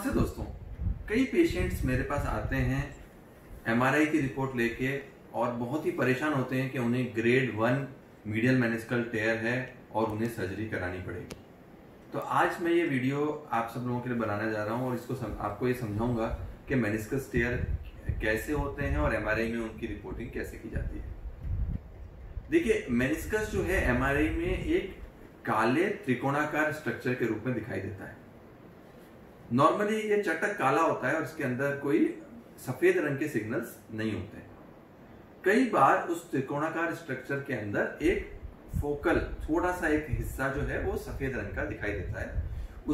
नमस्ते दोस्तों, कई पेशेंट्स मेरे पास आते हैं एमआरआई की रिपोर्ट लेके और बहुत ही परेशान होते हैं कि उन्हें ग्रेड 1 मीडियल मेनिस्कल टेयर है और उन्हें सर्जरी करानी पड़ेगी। तो आज मैं ये वीडियो आप सब लोगों के लिए बनाने जा रहा हूँ और इसको आपको ये समझाऊंगा कि मेनिस्कस टेयर कैसे होते हैं और एमआरआई में उनकी रिपोर्टिंग कैसे की जाती है। देखिए, मेनिस्कस जो है एमआरआई में एक काले त्रिकोणाकार स्ट्रक्चर के रूप में दिखाई देता है। नॉर्मली ये चटक काला होता है और इसके अंदर कोई सफेद रंग के सिग्नल्स नहीं होते। कई बार उस त्रिकोणाकार स्ट्रक्चर के अंदर एक फोकल थोड़ा सा एक हिस्सा जो है वो सफेद रंग का दिखाई देता है,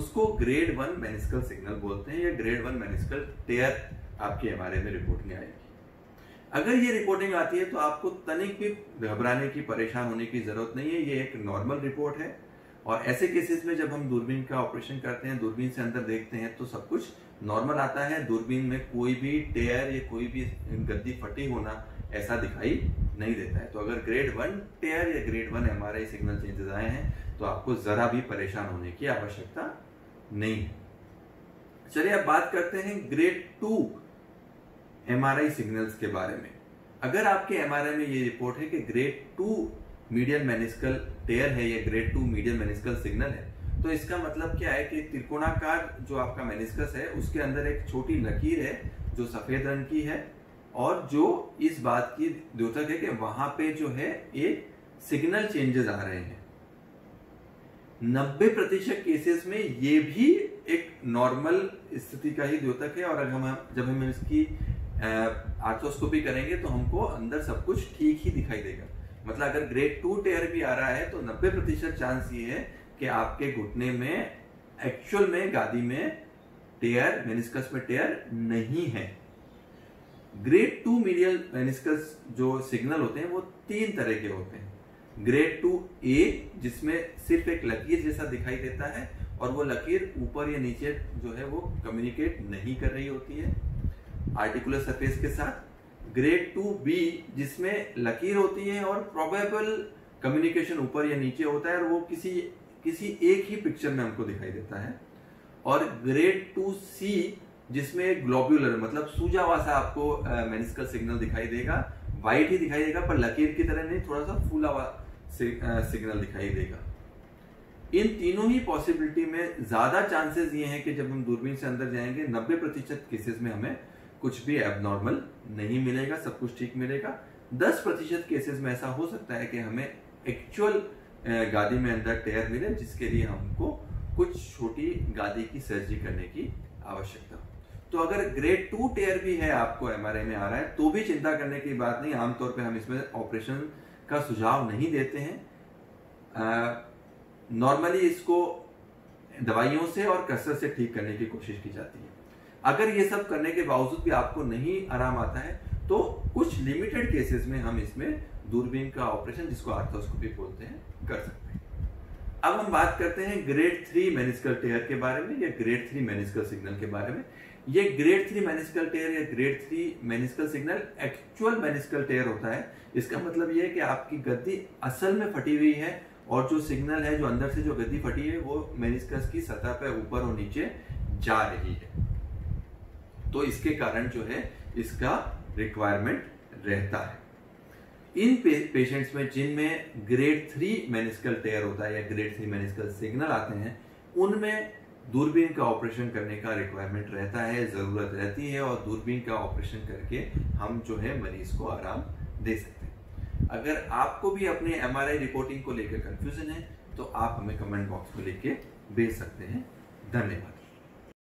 उसको ग्रेड 1 मेनिस्कल सिग्नल बोलते हैं या ग्रेड 1 मेनिस्कल टेयर आपके एमआरआई में रिपोर्ट में आएगी। अगर ये रिपोर्टिंग आती है तो आपको तनिक भी घबराने की, परेशान होने की जरूरत नहीं है। ये एक नॉर्मल रिपोर्ट है और ऐसे केसेस में जब हम दूरबीन का ऑपरेशन करते हैं, दूरबीन से अंदर देखते हैं तो सब कुछ नॉर्मल आता है। दूरबीन में कोई भी टेयर या कोई भी गद्दी फटी होना ऐसा दिखाई नहीं देता है। तो अगर ग्रेड 1 टेयर या ग्रेड 1 एमआरआई सिग्नल चेंजेस आए हैं तो आपको जरा भी परेशान होने की आवश्यकता नहीं है। चलिए अब बात करते हैं ग्रेड 2 एमआरआई सिग्नल्स के बारे में। अगर आपके एमआरआई में ये रिपोर्ट है कि ग्रेड 2 मीडियल मेनिस्कल टेयर है या ग्रेड 2 मीडियल मेनिस्कल सिग्नल है, तो इसका मतलब क्या है कि त्रिकोणाकार जो आपका मेनिस्कस है उसके अंदर एक छोटी लकीर है जो सफेद रंग की है और जो इस बात की द्योतक है कि वहां पे जो है एक सिग्नल चेंजेस आ रहे हैं। 90% केसेस में ये भी एक नॉर्मल स्थिति का ही द्योतक है और अगर जब हम इसकी आर्थ्रोस्कोपी करेंगे तो हमको अंदर सब कुछ ठीक ही दिखाई देगा। मतलब अगर ग्रेड 2 टेयर भी आ रहा है तो 90% चांस ये है कि आपके घुटने में एक्चुअल में गादी में टेयर, मेनिस्कस में टेयर नहीं है। ग्रेड 2 मीडियल मेनिस्कस जो सिग्नल होते हैं वो 3 तरह के होते हैं। ग्रेड 2A जिसमें सिर्फ एक लकीर जैसा दिखाई देता है और वो लकीर ऊपर या नीचे जो है वो कम्युनिकेट नहीं कर रही होती है आर्टिकुलर सरफेस के साथ। ग्रेड 2B जिसमें लकीर होती है और प्रोबेबल कम्युनिकेशन ऊपर या नीचे होता है और वो किसी एक ही पिक्चर में हमको दिखाई देता है। और ग्रेड 2C जिसमें ग्लोब्यूलर मतलब सूजा हुआ सा आपको मेनिस्कल सिग्नल दिखाई देगा, वाइट ही दिखाई देगा पर लकीर की तरह नहीं, थोड़ा सा फूला हुआ सिग्नल दिखाई देगा। इन तीनों ही पॉसिबिलिटी में ज्यादा चांसेस ये हैं कि जब हम दूरबीन से अंदर जाएंगे 90% केसेस में हमें कुछ भी एबनॉर्मल नहीं मिलेगा, सब कुछ ठीक मिलेगा। 10% केसेस में ऐसा हो सकता है कि हमें एक्चुअल गादी में अंदर टेयर मिले जिसके लिए हमको कुछ छोटी गादी की सर्जरी करने की आवश्यकता। तो अगर ग्रेड 2 टेयर भी है आपको एमआरआई में आ रहा है तो भी चिंता करने की बात नहीं। आमतौर पे हम इसमें ऑपरेशन का सुझाव नहीं देते हैं। नॉर्मली इसको दवाइयों से और कसरत से ठीक करने की कोशिश की जाती है। अगर ये सब करने के बावजूद भी आपको नहीं आराम आता है तो कुछ लिमिटेड केसेस में हम इसमें दूरबीन का ऑपरेशन जिसको आर्थ्रोस्कोपी बोलते हैं कर सकते हैं। अब हम बात करते हैं ग्रेड 3 मेनिस्कल टेयर के बारे में या ग्रेड 3 मेनिस्कल सिग्नल के बारे में। ये ग्रेड 3 मेनिस्कल टेयर या grade 3 meniscal signal actual meniscal tear होता है। इसका मतलब यह है कि आपकी गद्दी असल में फटी हुई है और जो सिग्नल है, जो अंदर से जो गद्दी फटी है वो मेनिस्कस की सतह पर ऊपर और नीचे जा रही है, तो इसके कारण जो है इसका रिक्वायरमेंट रहता है। इन पेशेंट्स में जिनमें ग्रेड 3 मेनिस्कल टेयर होता है या ग्रेड 3 मेनिस्कल सिग्नल आते हैं उनमें दूरबीन का ऑपरेशन करने का रिक्वायरमेंट रहता है, जरूरत रहती है और दूरबीन का ऑपरेशन करके हम जो है मरीज को आराम दे सकते हैं। अगर आपको भी अपने एमआरआई रिपोर्टिंग को लेकर कंफ्यूजन है तो आप हमें कमेंट बॉक्स में लिख के भेज सकते हैं। धन्यवाद।